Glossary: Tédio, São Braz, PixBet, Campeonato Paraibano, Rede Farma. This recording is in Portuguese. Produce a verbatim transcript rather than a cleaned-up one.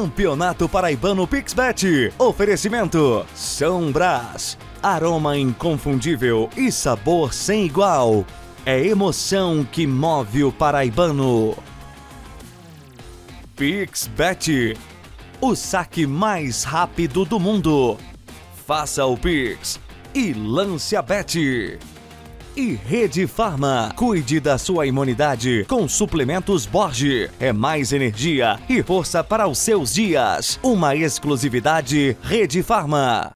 Campeonato Paraibano PixBet. Oferecimento São Braz. Aroma inconfundível e sabor sem igual. É emoção que move o paraibano. PixBet. O saque mais rápido do mundo. Faça o Pix e lance a bet. E Rede Farma. Cuide da sua imunidade com suplementos Borge. É mais energia e força para os seus dias. Uma exclusividade Rede Farma.